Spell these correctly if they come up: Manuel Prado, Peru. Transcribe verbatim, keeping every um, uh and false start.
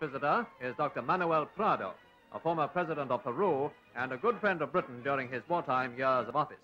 Visitor is Doctor Manuel Prado, a former president of Peru and a good friend of Britain during his wartime years of office.